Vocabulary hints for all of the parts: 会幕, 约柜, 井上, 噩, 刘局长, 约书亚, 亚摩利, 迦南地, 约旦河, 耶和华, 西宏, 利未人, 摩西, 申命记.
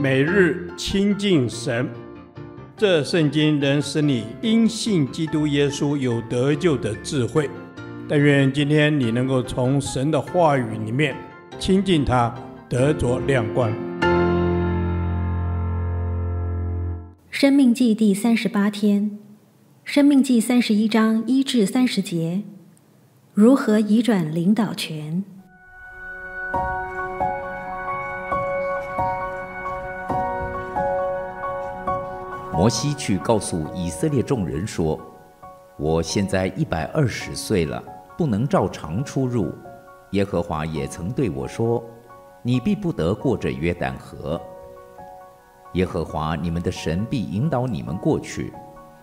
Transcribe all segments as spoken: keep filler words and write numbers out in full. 每日亲近神，这圣经能使你因信基督耶稣有得救的智慧。但愿今天你能够从神的话语里面亲近他，得着亮光。申命记第三十八天，申命记三十一章一至三十节，如何移转领导权？摩西去告诉以色列众人说：“我现在一百二十岁了，不能照常出入。耶和华也曾对我说：你必不得过这约旦河。耶和华你们的神必引导你们过去，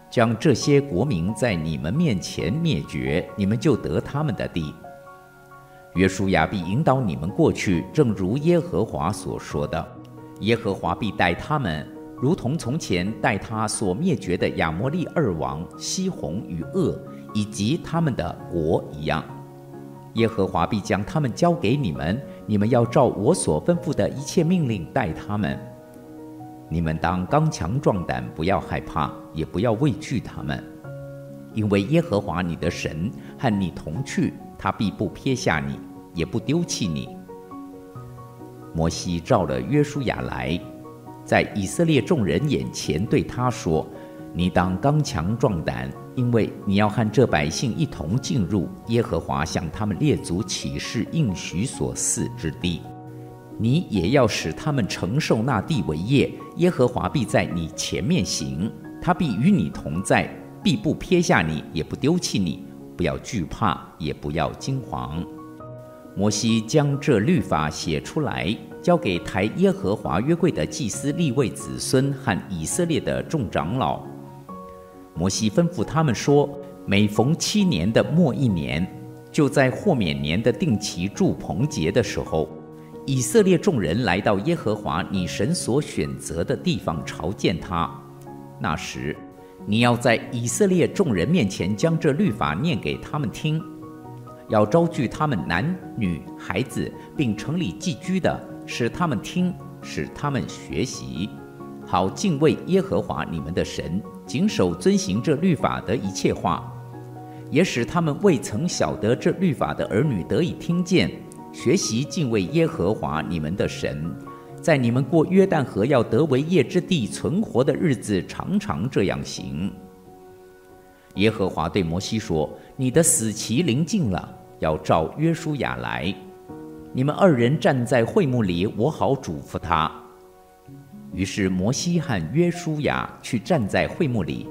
将这些国民在你们面前灭绝，你们就得他们的地。约书亚必引导你们过去，正如耶和华所说的。耶和华必带他们，如同从前带他所灭绝的亚摩利二王西宏与噩以及他们的国一样，耶和华必将他们交给你们，你们要照我所吩咐的一切命令待他们。你们当刚强壮胆，不要害怕，也不要畏惧他们，因为耶和华你的神和你同去，他必不撇下你，也不丢弃你。”摩西召了约书亚来，在以色列众人眼前对他说：“你当刚强壮胆，因为你要和这百姓一同进入耶和华向他们列祖起誓应许所赐之地。你也要使他们承受那地为业。耶和华必在你前面行，他必与你同在，必不撇下你，也不丢弃你。不要惧怕，也不要惊惶。”摩西将这律法写出来，交给抬耶和华约柜的祭司利未子孙和以色列的众长老。摩西吩咐他们说：“每逢七年的末一年，就在豁免年的定期住棚节的时候，以色列众人来到耶和华你神所选择的地方朝见他。那时，你要在以色列众人面前将这律法念给他们听。”要招聚他们男女孩子，并城里寄居的，使他们听，使他们学习，好敬畏耶和华你们的神，谨守遵行这律法的一切话，也使他们未曾晓得这律法的儿女得以听见，学习敬畏耶和华你们的神，在你们过约旦河要得为业之地存活的日子，常常这样行。耶和华对摩西说：“你的死期临近了，要召约书亚来，你们二人站在会幕里，我好嘱咐他。”于是摩西和约书亚去站在会幕里，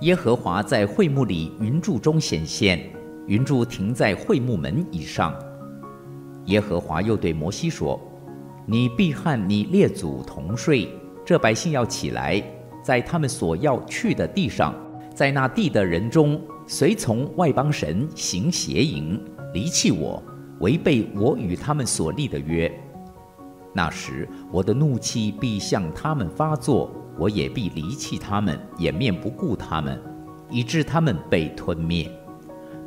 耶和华在会幕里云柱中显现，云柱停在会幕门以上。耶和华又对摩西说：“你必和你列祖同睡，这百姓要起来，在他们所要去的地上，在那地的人中，随从外邦神行邪淫，离弃我，违背我与他们所立的约。那时，我的怒气必向他们发作，我也必离弃他们，掩面不顾他们，以致他们被吞灭，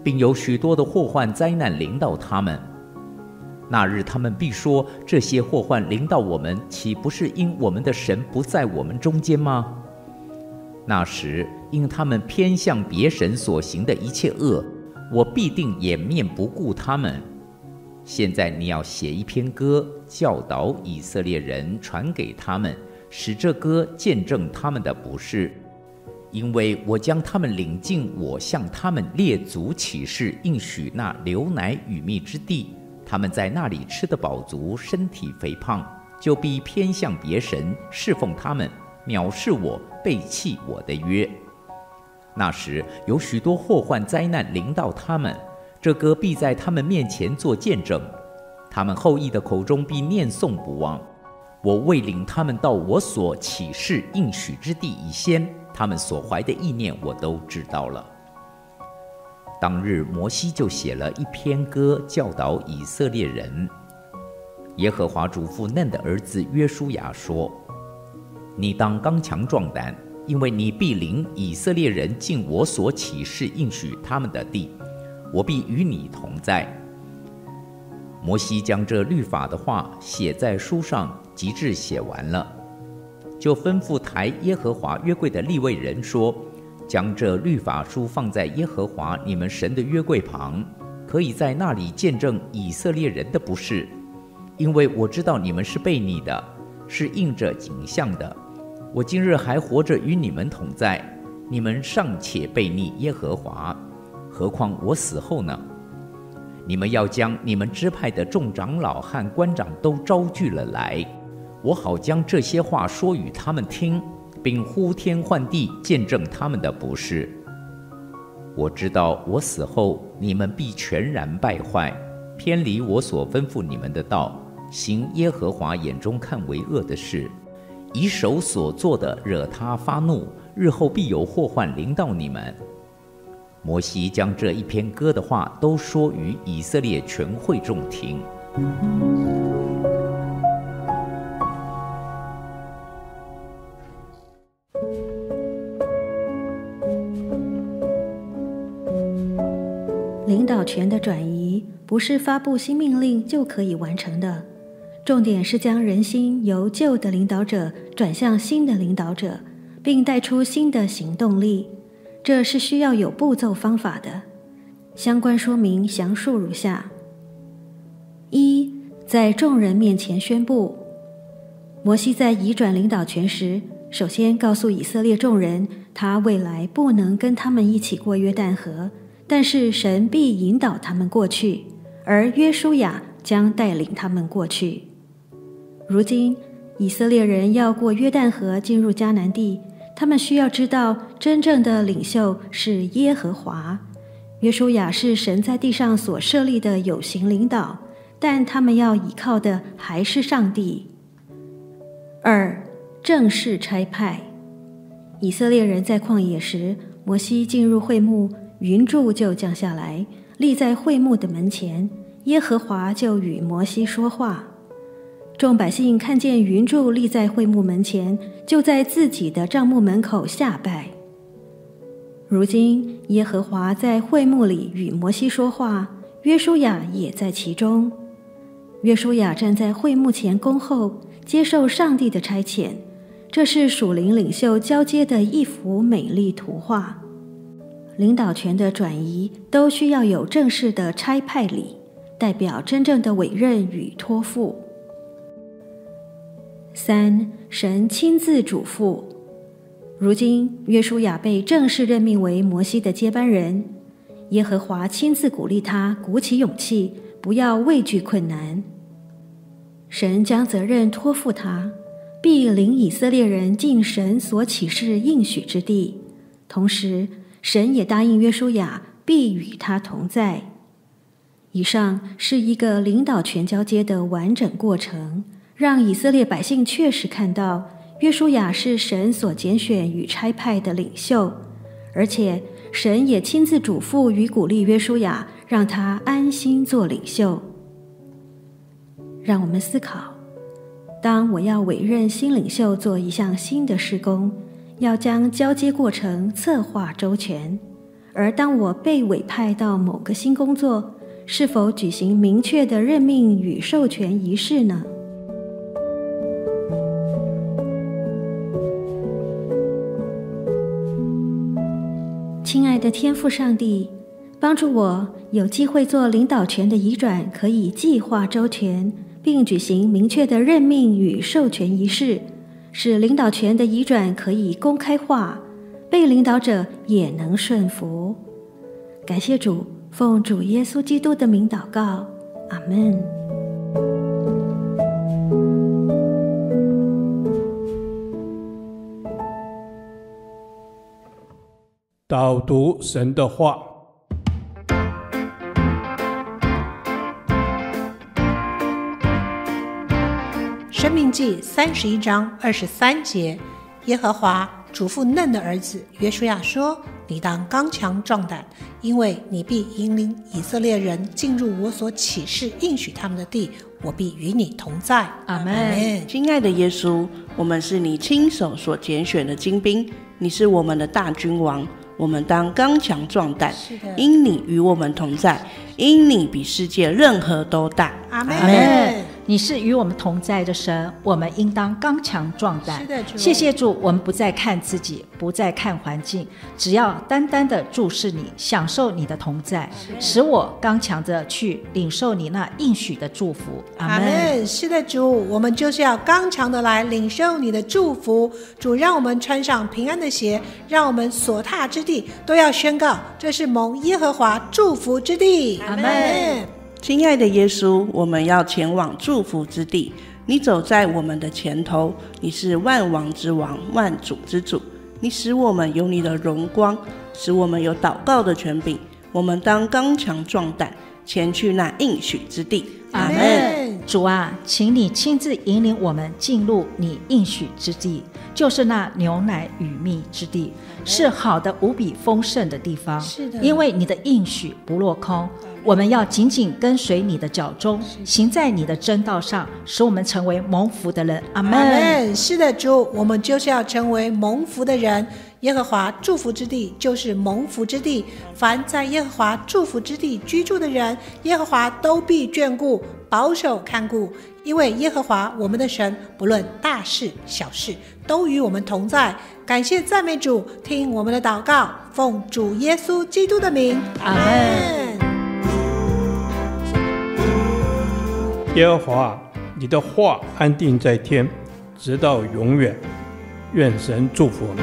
并有许多的祸患灾难临到他们。那日他们必说：这些祸患临到我们，岂不是因我们的神不在我们中间吗？那时，因他们偏向别神所行的一切恶，我必定掩面不顾他们。现在你要写一篇歌，教导以色列人，传给他们，使这歌见证他们的不是，因为我将他们领进我向他们列祖起誓应许那流奶与蜜之地，他们在那里吃得饱足，身体肥胖，就必偏向别神，侍奉他们，藐视我，背弃我的约。那时有许多祸患灾难临到他们，这歌必在他们面前做见证，他们后裔的口中必念诵不忘。我为领他们到我所起誓应许之地以先，他们所怀的意念我都知道了。”当日摩西就写了一篇歌，教导以色列人。耶和华嘱咐嫩的儿子约书亚说：“你当刚强壮胆，因为你必领以色列人进我所起誓应许他们的地，我必与你同在。”摩西将这律法的话写在书上，及至写完了，就吩咐抬耶和华约柜的利未人说：“将这律法书放在耶和华你们神的约柜旁，可以在那里见证以色列人的不是，因为我知道你们是悖逆的，是应着景象的。我今日还活着与你们同在，你们尚且悖逆耶和华，何况我死后呢？你们要将你们支派的众长老和官长都招聚了来，我好将这些话说与他们听，并呼天唤地见证他们的不是。我知道我死后你们必全然败坏，偏离我所吩咐你们的道，行耶和华眼中看为恶的事，以手所做的惹他发怒，日后必有祸患临到你们。”摩西将这一篇歌的话都说与以色列全会众听。领导权的转移不是发布新命令就可以完成的，重点是将人心由旧的领导者转向新的领导者，并带出新的行动力，这是需要有步骤方法的。相关说明详述如下：一、在众人面前宣布。摩西在移转领导权时，首先告诉以色列众人，他未来不能跟他们一起过约旦河，但是神必引导他们过去，而约书亚将带领他们过去。如今以色列人要过约旦河进入迦南地，他们需要知道真正的领袖是耶和华。约书亚是神在地上所设立的有形领导，但他们要倚靠的还是上帝。二、正式差派。以色列人在旷野时，摩西进入会幕，云柱就降下来，立在会幕的门前，耶和华就与摩西说话。众百姓看见云柱立在会幕门前，就在自己的帐幕门口下拜。如今耶和华在会幕里与摩西说话，约书亚也在其中。约书亚站在会幕前恭候，接受上帝的差遣，这是属灵领袖交接的一幅美丽图画。领导权的转移都需要有正式的差派礼，代表真正的委任与托付。三、神亲自嘱咐。如今约书亚被正式任命为摩西的接班人，耶和华亲自鼓励他鼓起勇气，不要畏惧困难。神将责任托付他，必领以色列人进神所起誓应许之地，同时神也答应约书亚必与他同在。以上是一个领导权交接的完整过程，让以色列百姓确实看到约书亚是神所拣选与差派的领袖，而且神也亲自嘱咐与鼓励约书亚，让他安心做领袖。让我们思考，当我要委任新领袖做一项新的事工，要将交接过程策划周全，而当我被委派到某个新工作，是否举行明确的任命与授权仪式呢？亲爱的天父上帝，帮助我有机会做领导权的移转，可以计划周全，并举行明确的任命与授权仪式，使领导权的移转可以公开化，被领导者也能顺服。感谢主，奉主耶稣基督的名祷告，阿们。导读神的话。申命记三十一章二十三节，耶和华嘱咐嫩的儿子约书亚说：“你当刚强壮胆，因为你必引领以色列人进入我所起誓应许他们的地，我必与你同在。阿们。亲爱的耶稣，我们是你亲手所拣选的精兵，你是我们的大君王，我们当刚强壮胆，因你与我们同在，因你比世界任何都大。阿们。你是与我们同在的神，我们应当刚强壮胆。谢谢主，我们不再看自己，不再看环境，只要单单的注视你，享受你的同在，使我刚强的去领受你那应许的祝福。阿们。是的，主，我们就是要刚强的来领受你的祝福。主，让我们穿上平安的鞋，让我们所踏之地都要宣告，这是蒙耶和华祝福之地。阿们。亲爱的耶稣，我们要前往祝福之地，你走在我们的前头，你是万王之王，万主之主，你使我们有你的荣光，使我们有祷告的权柄，我们当刚强壮胆，前去那应许之地。阿们。主啊，请你亲自引领我们进入你应许之地，就是那牛奶与蜜之地，是好的无比丰盛的地方。是的，因为你的应许不落空，我们要紧紧跟随你的脚踪，行在你的真道上，使我们成为蒙福的人。阿们。是的，主，我们就是要成为蒙福的人。耶和华祝福之地就是蒙福之地，凡在耶和华祝福之地居住的人，耶和华都必眷顾，保守看顾，因为耶和华我们的神不论大事小事都与我们同在。感谢赞美主，听我们的祷告，奉主耶稣基督的名。阿们。耶和华，你的话安定在天，直到永远。愿神祝福我们。